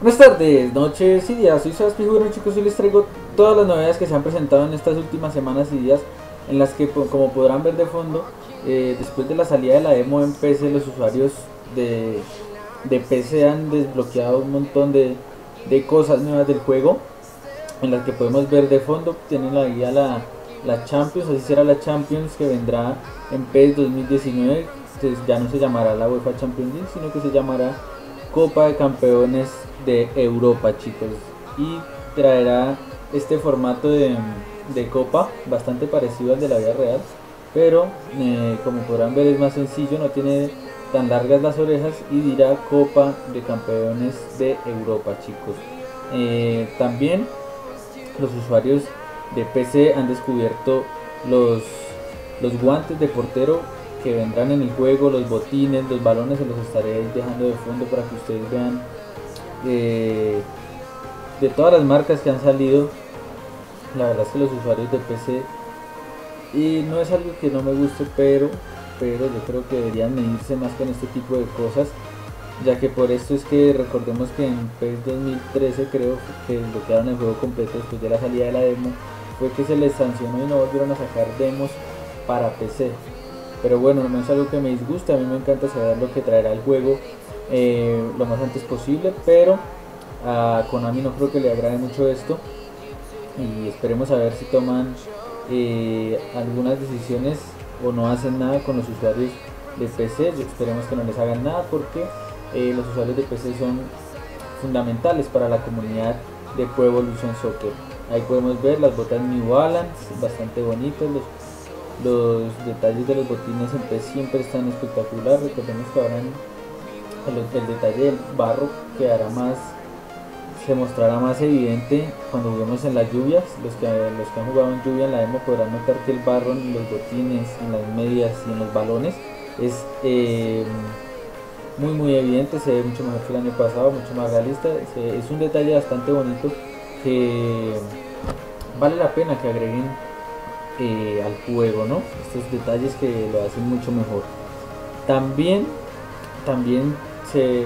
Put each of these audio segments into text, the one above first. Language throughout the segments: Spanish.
Buenas tardes, noches y días, soy Sebas, chicos, y les traigo todas las novedades que se han presentado en estas últimas semanas y días, en las que, como podrán ver de fondo, después de la salida de la demo en PES, los usuarios de PES han desbloqueado un montón de cosas nuevas del juego, en las que podemos ver de fondo. Tienen ahí a la Champions, así será la Champions que vendrá en PES 2019, entonces ya no se llamará la UEFA Champions League, sino que se llamará Copa de Campeones de Europa, chicos, y traerá este formato de copa bastante parecido al de la vida real, pero como podrán ver es más sencillo, no tiene tan largas las orejas y dirá Copa de Campeones de Europa, chicos. También los usuarios de PC han descubierto los guantes de portero que vendrán en el juego, los botines, los balones, se los estaré dejando de fondo para que ustedes vean de todas las marcas que han salido. La verdad es que los usuarios de PC, y no es algo que no me guste, pero yo creo que deberían medirse más con este tipo de cosas, ya que por esto es que recordemos que en PES 2013 creo que desbloquearon el juego completo después de la salida de la demo, fue que se les sancionó y no volvieron a sacar demos para PC. Pero bueno, no es algo que me disgusta, a mí me encanta saber lo que traerá el juego lo más antes posible, pero a Konami no creo que le agrade mucho esto, y esperemos a ver si toman algunas decisiones o no hacen nada con los usuarios de PC. Esperemos que no les hagan nada, porque los usuarios de PC son fundamentales para la comunidad de Pro Evolution Soccer. Ahí podemos ver las botas New Balance, bastante bonitas. Los detalles de los botines en PES siempre están espectaculares. Recordemos que ahora el detalle del barro quedará más, se mostrará más evidente cuando juguemos en las lluvias. Los que han jugado en lluvia en la demo podrán notar que el barro en los botines, en las medias y en los balones es muy evidente, se ve mucho mejor que el año pasado, mucho más realista. Es un detalle bastante bonito que vale la pena que agreguen al juego, ¿no? Estos detalles que lo hacen mucho mejor. También se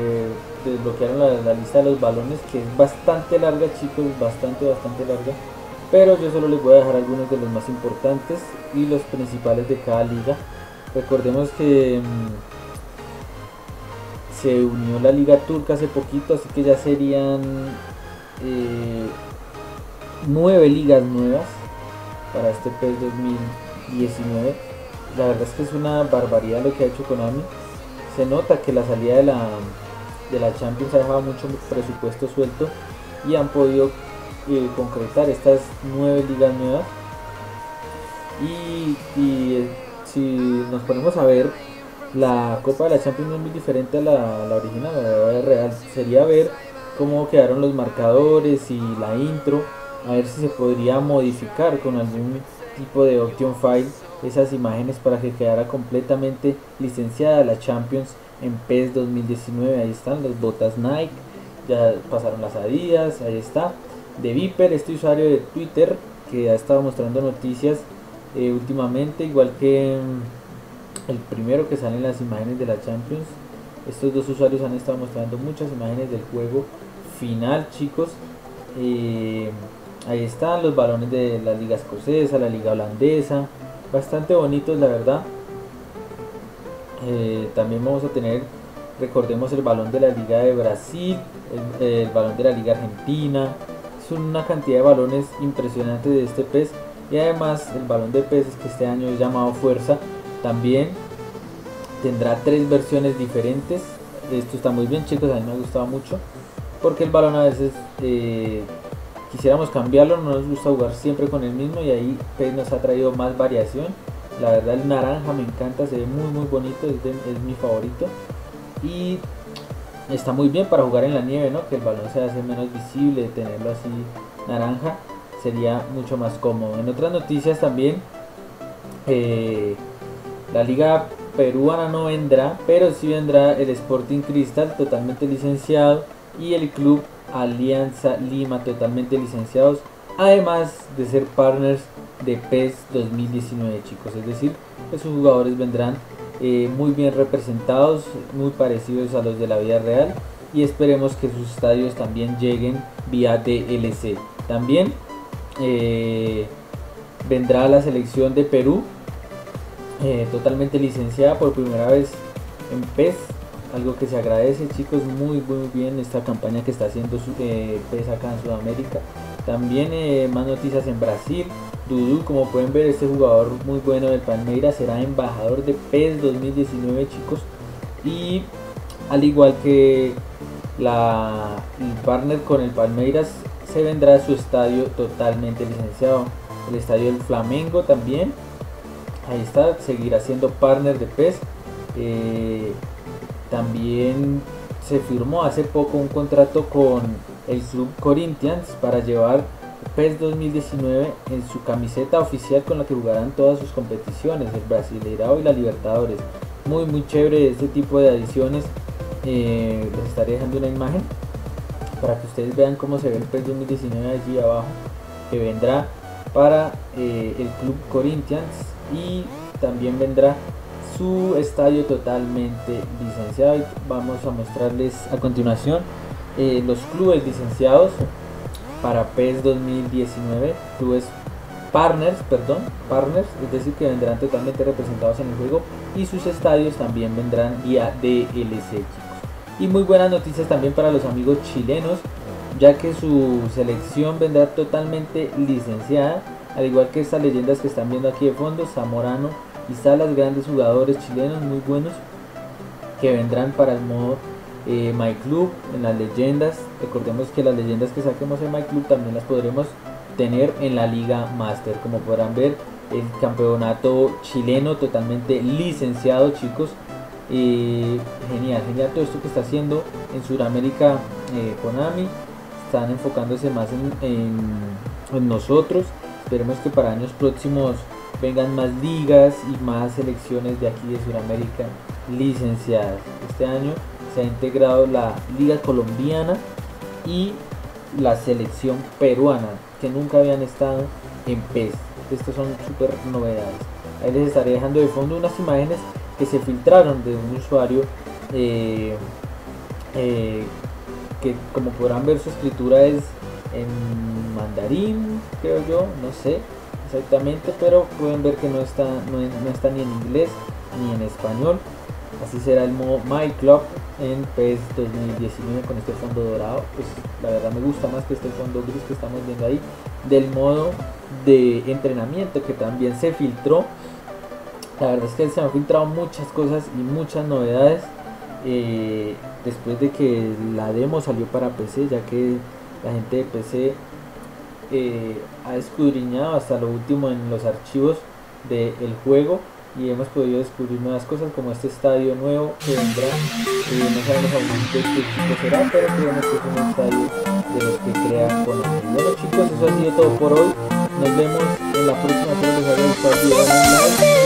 desbloquearon la lista de los balones, que es bastante larga, chicos, bastante larga, pero yo solo les voy a dejar algunos de los más importantes y los principales de cada liga. Recordemos que se unió la liga turca hace poquito, así que ya serían 9 ligas nuevas para este PES 2019. La verdad es que es una barbaridad lo que ha hecho Konami. Se nota que la salida de la Champions ha dejado mucho presupuesto suelto y han podido concretar estas 9 ligas nuevas, y si nos ponemos a ver, la Copa de la Champions no es muy diferente a la original, la real. Sería ver cómo quedaron los marcadores y la intro, a ver si se podría modificar con algún tipo de option file esas imágenes para que quedara completamente licenciada la Champions en PES 2019. Ahí están las botas Nike, ya pasaron las adidas, ahí está De Viper, este usuario de Twitter que ha estado mostrando noticias últimamente, igual que el primero que salen las imágenes de la Champions. Estos dos usuarios han estado mostrando muchas imágenes del juego final, chicos. Ahí están los balones de la liga escocesa, la liga holandesa, bastante bonitos la verdad. También vamos a tener, recordemos, el balón de la liga de Brasil, el balón de la liga argentina. Es una cantidad de balones impresionante de este PES, y además el balón de PES que este año es llamado Fuerza, también tendrá 3 versiones diferentes. Esto está muy bien, chicos, a mí me ha gustado mucho, porque el balón a veces quisiéramos cambiarlo, no nos gusta jugar siempre con el mismo, y ahí PES nos ha traído más variación. La verdad, el naranja me encanta, se ve muy bonito, es mi favorito, y está muy bien para jugar en la nieve, ¿no? Que el balón se hace menos visible, tenerlo así naranja sería mucho más cómodo. En otras noticias también, la liga peruana no vendrá, pero sí vendrá el Sporting Cristal totalmente licenciado y el club Alianza Lima totalmente licenciados, además de ser partners de PES 2019, chicos. Es decir, que sus jugadores vendrán muy bien representados, muy parecidos a los de la vida real, y esperemos que sus estadios también lleguen vía DLC. También vendrá la selección de Perú, totalmente licenciada por primera vez en PES, algo que se agradece, chicos, muy bien esta campaña que está haciendo PES acá en Sudamérica. También más noticias en Brasil. Dudu, como pueden ver, este jugador muy bueno del Palmeiras será embajador de PES 2019, chicos, y al igual que el partner con el Palmeiras, se vendrá a su estadio totalmente licenciado, el estadio del Flamengo. También ahí está, seguirá siendo partner de PES. También se firmó hace poco un contrato con el club Corinthians para llevar PES 2019 en su camiseta oficial, con la que jugarán todas sus competiciones, el Brasileirao y la Libertadores. Muy chévere este tipo de adiciones. Les estaré dejando una imagen para que ustedes vean cómo se ve el PES 2019 allí abajo, que vendrá para el club Corinthians, y también vendrá su estadio totalmente licenciado. Y vamos a mostrarles a continuación los clubes licenciados para PES 2019, clubes partners, es decir, que vendrán totalmente representados en el juego, y sus estadios también vendrán vía DLC, chicos. Y muy buenas noticias también para los amigos chilenos, ya que su selección vendrá totalmente licenciada, al igual que estas leyendas que están viendo aquí de fondo, Zamorano y Salas, grandes jugadores chilenos muy buenos, que vendrán para el modo My Club. En las leyendas, recordemos que las leyendas que saquemos en My Club también las podremos tener en la Liga Master. Como podrán ver, el campeonato chileno totalmente licenciado, chicos. Genial todo esto que está haciendo en Sudamérica Konami. Están enfocándose más en nosotros. Esperemos que para años próximos vengan más ligas y más selecciones de aquí de Sudamérica licenciadas. Este año se ha integrado la Liga Colombiana y la selección peruana, que nunca habían estado en PES. Estas son súper novedades. Ahí les estaré dejando de fondo unas imágenes que se filtraron de un usuario que, como podrán ver, su escritura es en mandarín, creo yo, no sé exactamente, pero pueden ver que no está ni en inglés ni en español. Así será el modo My Club en PES 2019 con este fondo dorado. Pues la verdad me gusta más que este fondo gris que estamos viendo ahí, del modo de entrenamiento que también se filtró. La verdad es que se han filtrado muchas cosas y muchas novedades después de que la demo salió para PC, ya que la gente de PC ha escudriñado hasta lo último en los archivos del juego, y hemos podido descubrir nuevas cosas, como este estadio nuevo que vendrá, no sabemos aún qué equipo será, pero creemos que es un estadio de los que crea Konami. Bueno, chicos, eso ha sido todo por hoy. Nos vemos en la próxima. Espero que les haya gustado el video.